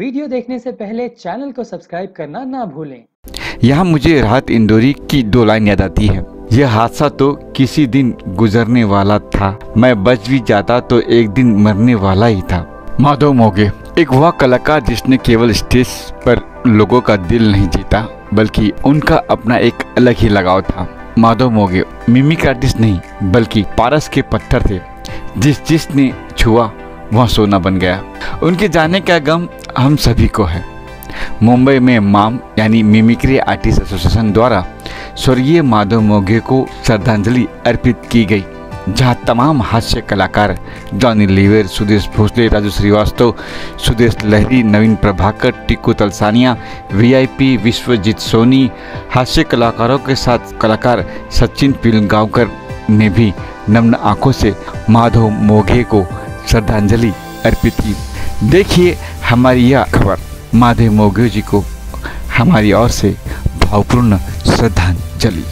Video देखने से पहले चैनल को सब्सक्राइब करना ना भूलें। यहाँ मुझे राहत इंदौरी की दो लाइन याद आती है। यह हादसा तो किसी दिन गुजरने वाला था, मैं बच भी जाता तो एक दिन मरने वाला ही था। माधव मोगे एक वह कलाकार जिसने केवल स्टेज पर लोगों का दिल नहीं जीता बल्कि उनका अपना एक अलग ही लगाव था। माधव मोगे मिमिक आर्टिस्ट नहीं बल्कि पारस के पत्थर थे, जिसने छुआ वह सोना बन गया। उनके जाने का गम हम सभी को है। मुंबई में माम यानी मिमिक्री आर्टिस्ट एसोसिएशन द्वारा स्वर्गीय माधव मोगे को श्रद्धांजलि अर्पित की गई, जहां तमाम हास्य कलाकार जॉनी लीवर, सुदेश भोसले, राजू श्रीवास्तव, सुदेश लहरी, नवीन प्रभाकर, टिक्कू तलसानिया, वीआईपी विश्वजीत सोनी, हास्य कलाकारों के साथ कलाकार सचिन पिलगांवकर ने भी नम्न आंखों से माधव मोगे को श्रद्धांजलि अर्पित की। देखिए हमारी यह खबर, माधव मोगे जी को हमारी ओर से भावपूर्ण श्रद्धांजलि।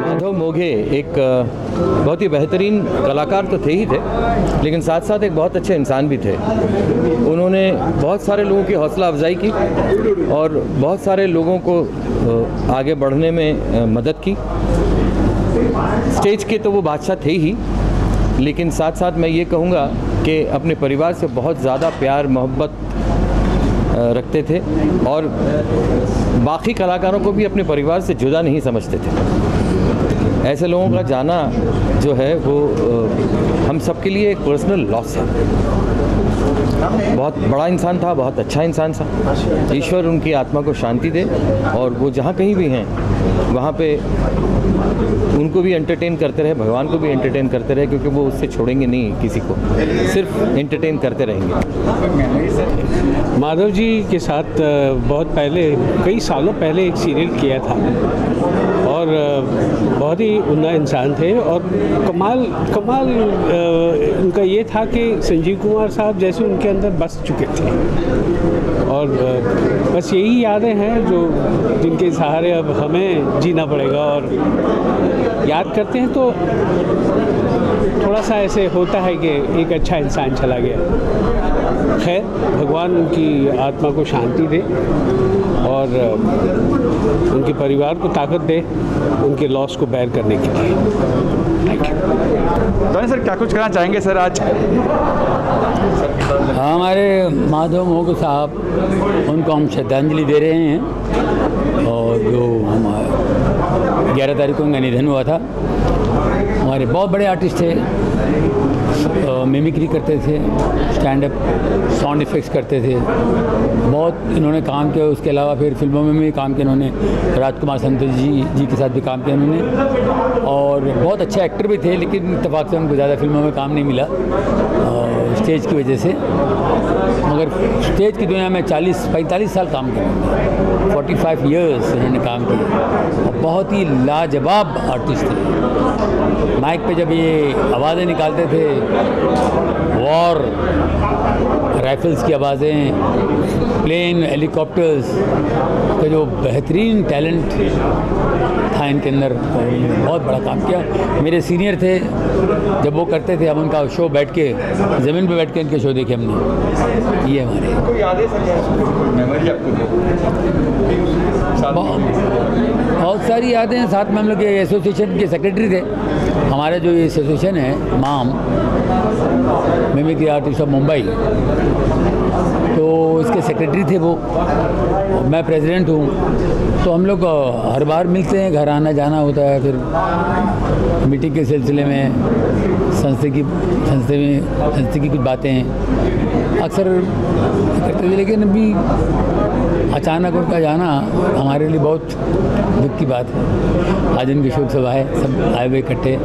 माधव मोगे एक बहुत ही बेहतरीन कलाकार तो थे ही थे, लेकिन साथ साथ एक बहुत अच्छे इंसान भी थे। उन्होंने बहुत सारे लोगों की हौसला अफजाई की और बहुत सारे लोगों को आगे बढ़ने में मदद की। स्टेज के तो वो बादशाह थे ही, लेकिन साथ साथ मैं ये कहूँगा कि अपने परिवार से बहुत ज़्यादा प्यार मोहब्बत रखते थे और बाकी कलाकारों को भी अपने परिवार से जुदा नहीं समझते थे। ऐसे लोगों का जाना जो है वो हम सबके लिए एक पर्सनल लॉस है। बहुत बड़ा इंसान था, बहुत अच्छा इंसान था। ईश्वर उनकी आत्मा को शांति दे और वो जहाँ कहीं भी हैं वहाँ पे उनको भी एंटरटेन करते रहे, भगवान को भी एंटरटेन करते रहे, क्योंकि वो उससे छोड़ेंगे नहीं किसी को, सिर्फ एंटरटेन करते रहेंगे। माधव जी के साथ बहुत पहले, कई सालों पहले एक सीरियल किया था और बहुत ही उम्दा इंसान थे और कमाल उनका ये था कि संजीव कुमार साहब जैसे उनके अंदर बस चुके थे और बस यही यादें हैं जो जिनके सहारे अब हमें जीना पड़ेगा। और याद करते हैं तो थोड़ा सा ऐसे होता है कि एक अच्छा इंसान चला गया। खैर, भगवान उनकी आत्मा को शांति दे और उनके परिवार को ताकत दे उनके लॉस को बैर करने के लिए। Thank you. तो सर क्या कुछ कहना चाहेंगे सर आज? हमारे माधव मोगे साहब, उनको हम श्रद्धांजलि दे रहे हैं और जो हमारा 11 तारीख को उनका निधन हुआ था। हमारे बहुत बड़े आर्टिस्ट थे, मिमिक्री करते थे, स्टैंड अप साउंड इफेक्ट्स करते थे, बहुत इन्होंने काम किया। उसके अलावा फिर फिल्मों में भी काम किया इन्होंने, राजकुमार संतोष जी के साथ भी काम किया इन्होंने और बहुत अच्छे एक्टर भी थे, लेकिन इत्तेफाक से उनको ज़्यादा फिल्मों में काम नहीं मिला स्टेज की वजह से। मगर स्टेज की दुनिया में 40-45 साल काम किया, 45 ईयर्स इन्होंने काम किया और बहुत ही लाजवाब आर्टिस्ट थे। माइक पे जब ये आवाज़ें निकालते थे, वॉर राइफल्स की आवाज़ें, प्लेन, हेलीकॉप्टर्स का जो बेहतरीन टैलेंट था इनके अंदर, बहुत बड़ा काम किया। मेरे सीनियर थे, जब वो करते थे हम उनका शो बैठ के, ज़मीन पे बैठ के इनके शो देखे हमने। ये हमारे बहुत सारी यादें हैं। साथ में हम लोग एसोसिएशन के सेक्रेटरी थे। हमारा जो ये एसोसिएशन है माम मिमिक्री आर्टिस्ट ऑफ मुंबई, तो इसके सेक्रेटरी थे वो, मैं प्रेसिडेंट हूँ। तो हम लोग हर बार मिलते हैं, घर आना जाना होता है, फिर मीटिंग के सिलसिले में संस्था की कुछ बातें अक्सर करते थे, लेकिन अभी अचानक उनका जाना हमारे लिए बहुत दुख की बात है। आज इनके शोक सभा है, सब आए हुए इकट्ठे,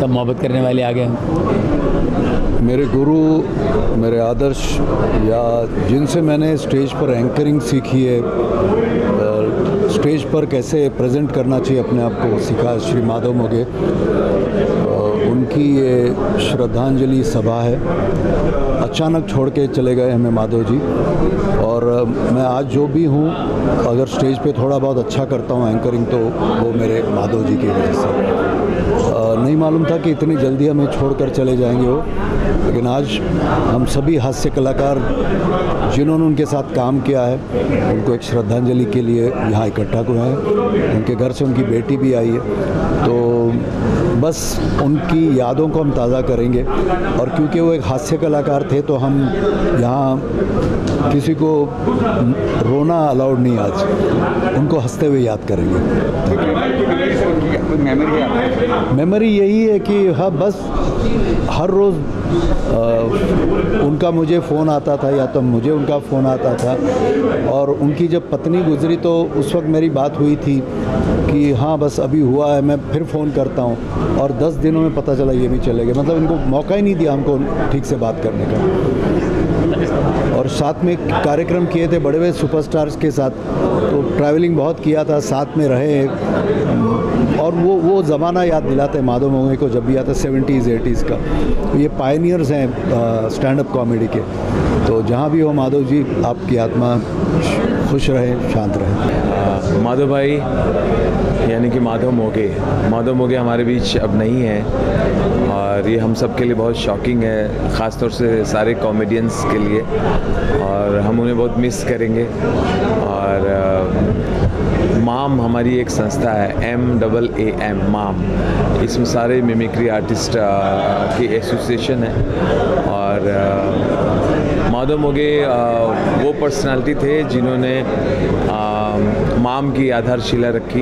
सब मोहब्बत करने वाले आ गए। मेरे गुरु, मेरे आदर्श, या जिनसे मैंने स्टेज पर एंकरिंग सीखी है, स्टेज पर कैसे प्रेजेंट करना चाहिए अपने आप को सीखा, श्री माधव मोगे। उनकी ये श्रद्धांजलि सभा है। अचानक छोड़ के चले गए हमें माधव जी, और मैं आज जो भी हूँ, अगर स्टेज पे थोड़ा बहुत अच्छा करता हूँ एंकरिंग, तो वो मेरे माधव जी की वजह से। नहीं मालूम था कि इतनी जल्दी हमें छोड़कर चले जाएंगे वो, लेकिन आज हम सभी हास्य कलाकार जिन्होंने उनके साथ काम किया है उनको एक श्रद्धांजलि के लिए यहाँ इकट्ठा हुए हैं। उनके घर से उनकी बेटी भी आई है, तो बस उनकी यादों को हम ताज़ा करेंगे। और क्योंकि वो एक हास्य कलाकार थे, तो हम यहाँ किसी को रोना अलाउड नहीं, आज उनको हंसते हुए याद करेंगे। मेमोरी यही है कि हाँ, बस हर रोज़ उनका मुझे फ़ोन आता था या तो मुझे उनका फ़ोन आता था। और उनकी जब पत्नी गुजरी तो उस वक्त मेरी बात हुई थी कि हाँ बस अभी हुआ है, मैं फिर फ़ोन करता हूँ, और 10 दिनों में पता चला ये भी चले गए। मतलब इनको मौका ही नहीं दिया हमको ठीक से बात करने का। और साथ में कार्यक्रम किए थे बड़े बड़े सुपरस्टार्स के साथ, तो ट्रैवलिंग बहुत किया था, साथ में रहे, और वो ज़माना याद दिलाते माधव मोंगे को जब भी आता 70s 80s का। तो ये पायनियर्स हैं स्टैंड अप कॉमेडी के। तो जहाँ भी हो माधव जी, आपकी आत्मा खुश रहे, शांत रहे। माधव भाई यानी कि माधव मोंगे हमारे बीच अब नहीं है, और ये हम सब के लिए बहुत शॉकिंग है, ख़ास तौर से सारे कॉमेडियंस के लिए। और हम उन्हें बहुत मिस करेंगे। और माम हमारी एक संस्था है, MAAM, माम। इसमें सारे मिमिक्री आर्टिस्ट की एसोसिएशन है। और माधव मोंगे वो पर्सनालिटी थे जिन्होंने माम की आधारशिला रखी,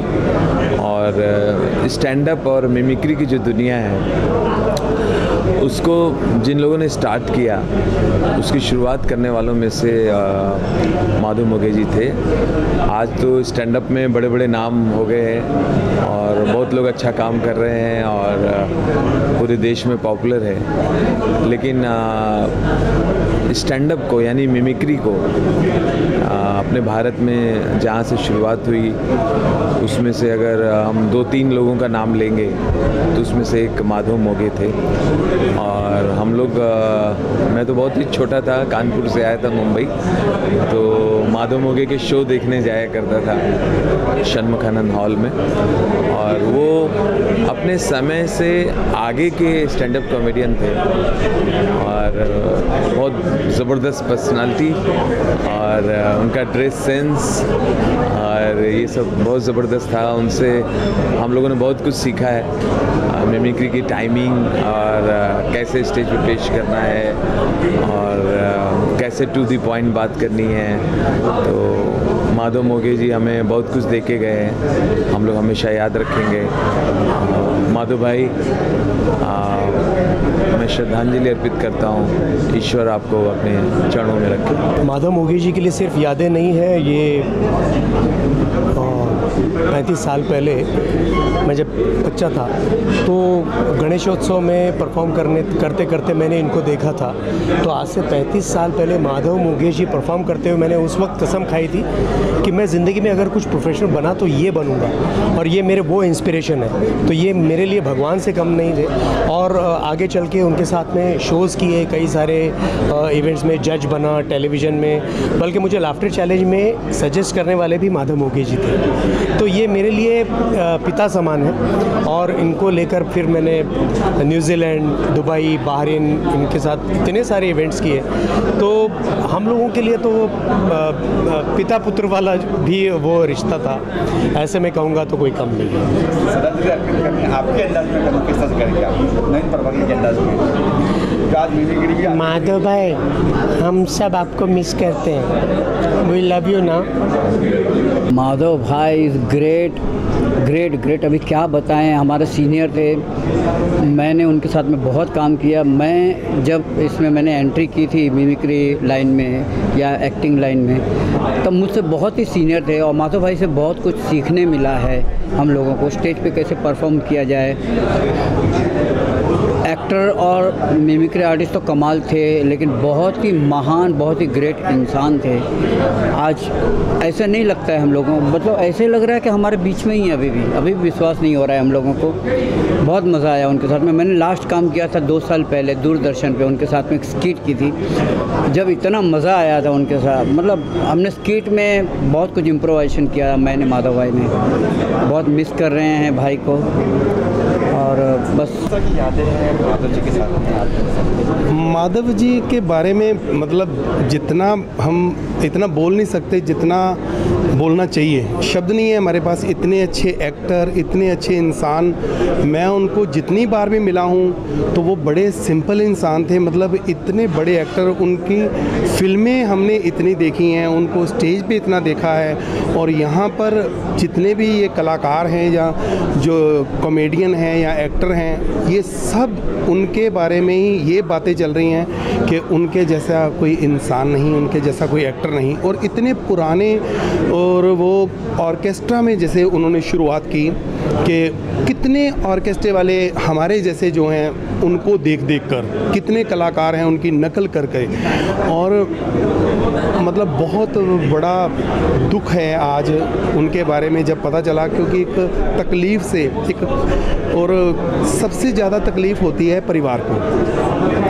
और स्टैंड अप और मिमिक्री की जो दुनिया है उसको जिन लोगों ने स्टार्ट किया, उसकी शुरुआत करने वालों में से माधव मोंगे जी थे। आज तो स्टैंड अप में बड़े बड़े नाम हो गए हैं, और बहुत लोग अच्छा काम कर रहे हैं, और पूरे देश में पॉपुलर है। लेकिन स्टैंड अप को यानी मिमिक्री को अपने भारत में जहाँ से शुरुआत हुई, उसमें से अगर हम 2-3 लोगों का नाम लेंगे तो उसमें से एक माधव मोंगे थे। और हम लोग, मैं तो बहुत ही छोटा था, कानपुर से आया था मुंबई, तो माधव मोंगे के शो देखने जाया करता था शनमुखानंद हॉल में। और वो अपने समय से आगे के स्टैंड अप कॉमेडियन थे, और बहुत ज़बरदस्त पर्सनालिटी, और उनका ड्रेस सेंस और ये सब बहुत ज़बरदस्त था। उनसे हम लोगों ने बहुत कुछ सीखा है, मिमिक्री की टाइमिंग, और कैसे स्टेज पे पेश करना है, और कैसे टू द पॉइंट बात करनी है। तो माधव मोंगे जी हमें बहुत कुछ देके गए हैं, हम लोग हमेशा याद रखेंगे। माधव भाई, मैं श्रद्धांजलि अर्पित करता हूँ, ईश्वर आपको अपने चरणों में रखे। माधव मोंगे जी के लिए सिर्फ यादें नहीं है, ये 35 साल पहले मैं जब बच्चा था तो गणेशोत्सव में परफॉर्म करते मैंने इनको देखा था। तो आज से 35 साल पहले माधव मोंगे जी परफॉर्म करते हुए मैंने उस वक्त कसम खाई थी कि मैं ज़िंदगी में अगर कुछ प्रोफेशनल बना तो ये बनूंगा, और ये मेरे वो इंस्पिरेशन है। तो ये मेरे लिए भगवान से कम नहीं थे। और आगे चल के उनके साथ में शोज़ किए, कई सारे इवेंट्स में जज बना, टेलीविज़न में, बल्कि मुझे लाफ्टर चैलेंज में सजेस्ट करने वाले भी माधव मोंगे जी थे। तो ये मेरे लिए पिता समान है। और इनको लेकर फिर मैंने न्यूज़ीलैंड, दुबई, बहरीन, इनके साथ इतने सारे इवेंट्स किए। तो हम लोगों के लिए तो पिता पुत्र वाला भी वो रिश्ता था, ऐसे में कहूँगा तो कोई कम नहीं है। आपके अंदाज में करूँ, किस तरह से करेंगे आप नयन प्रभाकर के अंदाज में? माधव भाई, हम सब आपको मिस करते हैं। वी लव यू ना। माधव भाई इज़ ग्रेट। अभी क्या बताएं, हमारे सीनियर थे, मैंने उनके साथ में बहुत काम किया। मैं जब इसमें मैंने एंट्री की थी मिमिक्री लाइन में या एक्टिंग लाइन में, तब मुझसे बहुत ही सीनियर थे, और माधव भाई से बहुत कुछ सीखने मिला है हम लोगों को। स्टेज पे कैसे परफॉर्म किया जाए, एक्टर और मिमिक्री आर्टिस्ट तो कमाल थे, लेकिन बहुत ही महान, बहुत ही ग्रेट इंसान थे। आज ऐसा नहीं लगता है हम लोगों को, मतलब ऐसे लग रहा है कि हमारे बीच में ही अभी भी विश्वास नहीं हो रहा है हम लोगों को। बहुत मज़ा आया उनके साथ में। मैंने लास्ट काम किया था 2 साल पहले दूरदर्शन पे, उनके साथ में एक स्किट की थी, जब इतना मज़ा आया था उनके साथ। मतलब हमने स्किट में बहुत कुछ इम्प्रोवाइजेशन किया, मैंने माधव भाई ने। बहुत मिस कर रहे हैं भाई को, और बस यादें हैं माधव जी के साथ। माधव जी के बारे में मतलब जितना हम इतना बोल नहीं सकते जितना बोलना चाहिए, शब्द नहीं है हमारे पास। इतने अच्छे एक्टर, इतने अच्छे इंसान, मैं उनको जितनी बार भी मिला हूँ तो वो बड़े सिंपल इंसान थे। मतलब इतने बड़े एक्टर, उनकी फिल्में हमने इतनी देखी हैं, उनको स्टेज पे इतना देखा है, और यहाँ पर जितने भी ये कलाकार हैं या जो कॉमेडियन हैं या एक्टर हैं, ये सब उनके बारे में ही ये बातें चल रही हैं कि उनके जैसा कोई इंसान नहीं, उनके जैसा कोई एक्टर नहीं। और इतने पुराने, और वो ऑर्केस्ट्रा में जैसे उन्होंने शुरुआत की कि कितने ऑर्केस्ट्रे वाले हमारे जैसे जो हैं उनको देख कर कितने कलाकार हैं उनकी नकल करके। और मतलब बहुत बड़ा दुख है आज उनके बारे में जब पता चला, क्योंकि एक तकलीफ़ से एक, और सबसे ज़्यादा तकलीफ़ होती है परिवार को।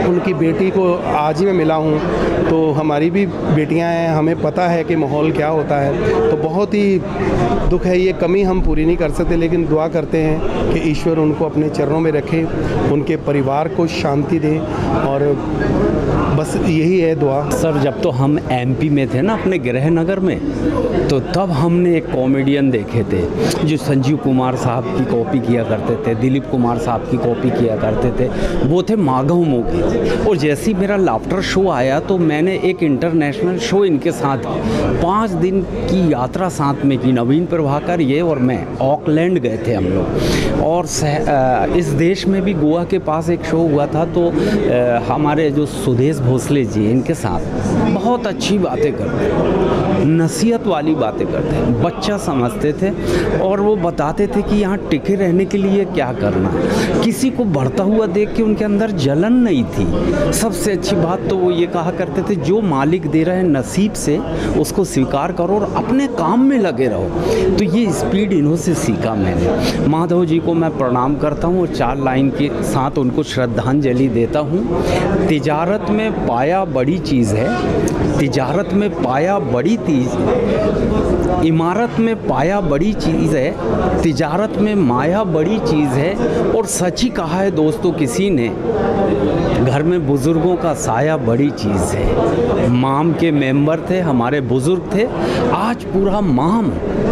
उनकी बेटी को आज ही मैं मिला हूँ, तो हमारी भी बेटियाँ हैं, हमें पता है कि माहौल क्या होता है। तो बहुत ही दुख है, ये कमी हम पूरी नहीं कर सकते, लेकिन दुआ करते हैं कि ईश्वर उनको अपने चरणों में रखे, उनके परिवार को शांति दे, और बस यही है दुआ। सर, जब तो हम MP में थे ना, अपने गृह नगर में, तो तब हमने एक कॉमेडियन देखे थे जो संजीव कुमार साहब की कॉपी किया करते थे, दिलीप कुमार साहब की कॉपी किया करते थे, वो थे माधव मोगी। और जैसे ही मेरा लाफ्टर शो आया तो मैंने एक इंटरनेशनल शो इनके साथ 5 दिन की यात्रा साथ में की। नवीन प्रभाकर, ये और मैं ऑकलैंड गए थे हम लोग, और इस देश में भी गोवा के पास एक शो हुआ था, तो हमारे जो सुदेश भोसले जी, इनके साथ बहुत अच्छी बातें करते, नसीहत वाली बातें करते, बच्चा समझते थे, और वो बताते थे कि यहाँ टिके रहने के लिए क्या करना है। किसी को बढ़ता हुआ देख के उनके अंदर जलन नहीं थी। सबसे अच्छी बात तो वो ये कहा करते थे, जो मालिक दे रहा है नसीब से उसको स्वीकार करो और अपने काम में लगे रहो। तो ये स्पीड इन्हों से सीखा मैंने। माधव जी को मैं प्रणाम करता हूँ और 4 लाइन के साथ उनको श्रद्धांजलि देता हूँ। तिजारत में पाया बड़ी चीज़ है, तिजारत में पाया बड़ी चीज़ है, इमारत में पाया बड़ी चीज़ है, तिजारत में माया बड़ी चीज़ है, और सच ही कहा है दोस्तों किसी ने, घर में बुज़ुर्गों का साया बड़ी चीज़ है। माम के मेंबर थे, हमारे बुज़ुर्ग थे, आज पूरा माम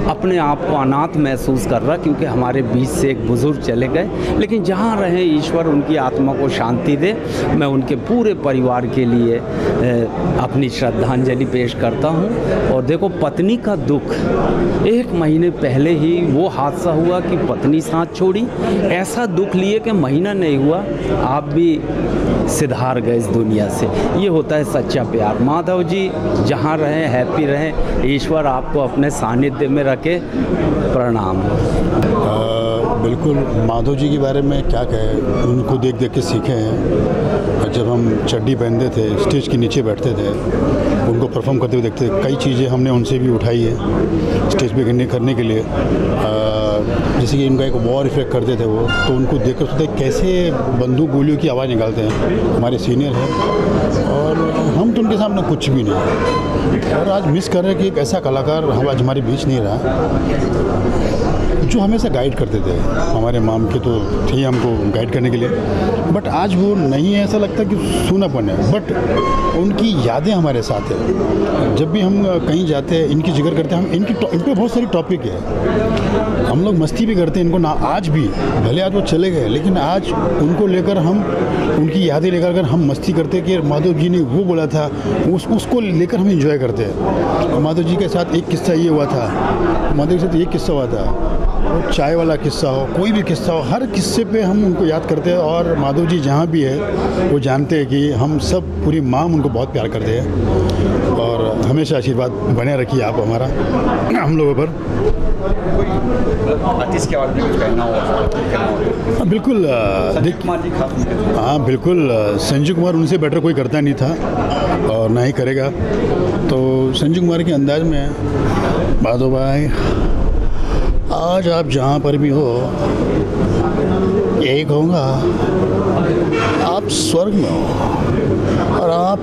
अपने आप को अनाथ महसूस कर रहा, क्योंकि हमारे बीच से एक बुज़ुर्ग चले गए। लेकिन जहाँ रहे ईश्वर उनकी आत्मा को शांति दे। मैं उनके पूरे परिवार के लिए अपनी श्रद्धांजलि पेश करता हूँ। और देखो, पत्नी का दुख, 1 महीने पहले ही वो हादसा हुआ कि पत्नी सांस छोड़ी, ऐसा दुख लिए कि महीना नहीं हुआ आप भी सिधार गए इस दुनिया से। ये होता है सच्चा प्यार। माधव जी जहाँ रहें हैप्पी रहें, ईश्वर आपको अपने सानिध्य में रखे। प्रणाम। बिल्कुल, माधव जी के बारे में क्या कहें, उनको देख के सीखे हैं। और जब हम चड्डी पहनते थे, स्टेज के नीचे बैठते थे, उनको परफॉर्म करते हुए देखते थे, कई चीज़ें हमने उनसे भी उठाई है स्टेज पे करने के लिए। जैसे कि इनका एक वॉर इफेक्ट करते थे वो, तो उनको देख कर सोचते कैसे बंदूक गोलियों की आवाज़ निकालते हैं, हमारे सीनियर हैं, और हम तो उनके सामने कुछ भी नहीं। और आज मिस कर रहे हैं कि एक ऐसा कलाकार आज हमारे बीच नहीं रहा जो हमेशा गाइड करते थे। हमारे माम के तो थे हमको गाइड करने के लिए, बट आज वो नहीं है। ऐसा लगता कि सूनापन है, बट उनकी यादें हमारे साथ है। जब भी हम कहीं जाते हैं, इनकी जिक्र करते हैं हम, इन पर बहुत सारी टॉपिक है, हम लोग मस्ती भी करते हैं इनको ना। आज भी, भले आज वो चले गए, लेकिन आज उनको लेकर हम, उनकी यादें लेकर अगर हम मस्ती करते कि माधव जी ने वो बोला था, उसको लेकर हम इंजॉय करते हैं। माधव जी के साथ एक किस्सा ये हुआ था, माधव जी के साथ एक किस्सा हुआ था, और चाय वाला किस्सा हो, कोई भी किस्सा हो, हर किस्से पे हम उनको याद करते हैं। और माधव जी जहाँ भी है वो जानते हैं कि हम सब पूरी माम उनको बहुत प्यार करते हैं। और हमेशा आशीर्वाद बने रखिए आप हमारा, हम लोगों पर। के बारे में कहना बिल्कुल हाँ बिल्कुल, संजीव कुमार उनसे बेटर कोई करता नहीं था और ना ही करेगा। तो संजीव कुमार के अंदाज में बादो भाई, आज आप जहाँ पर भी हो, यही कहूँगा आप स्वर्ग में हो, और आप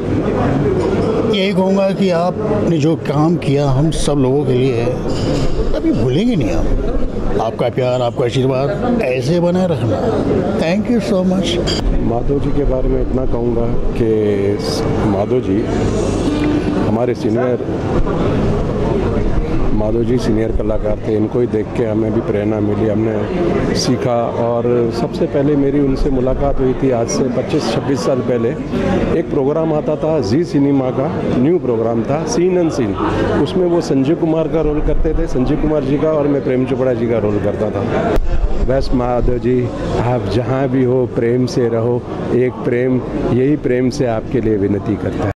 यही कहूँगा कि आपने जो काम किया हम सब लोगों के लिए कभी भूलेंगे नहीं आप। आपका प्यार, आपका आशीर्वाद ऐसे बना रखना। Thank you so much. Madhav ji के बारे में इतना कहूँगा कि माधव जी हमारे सीनियर, माधव जी सीनियर कलाकार थे, इनको ही देख के हमें भी प्रेरणा मिली, हमने सीखा। और सबसे पहले मेरी उनसे मुलाकात हुई थी आज से 25-26 साल पहले। एक प्रोग्राम आता था जी सिनेमा का, न्यू प्रोग्राम था सीन एंड सीन, उसमें वो संजीव कुमार का रोल करते थे, संजीव कुमार जी का, और मैं प्रेम चोपड़ा जी का रोल करता था। बस माधव जी आप जहाँ भी हो प्रेम से रहो, एक प्रेम, यही प्रेम से आपके लिए विनती करता है।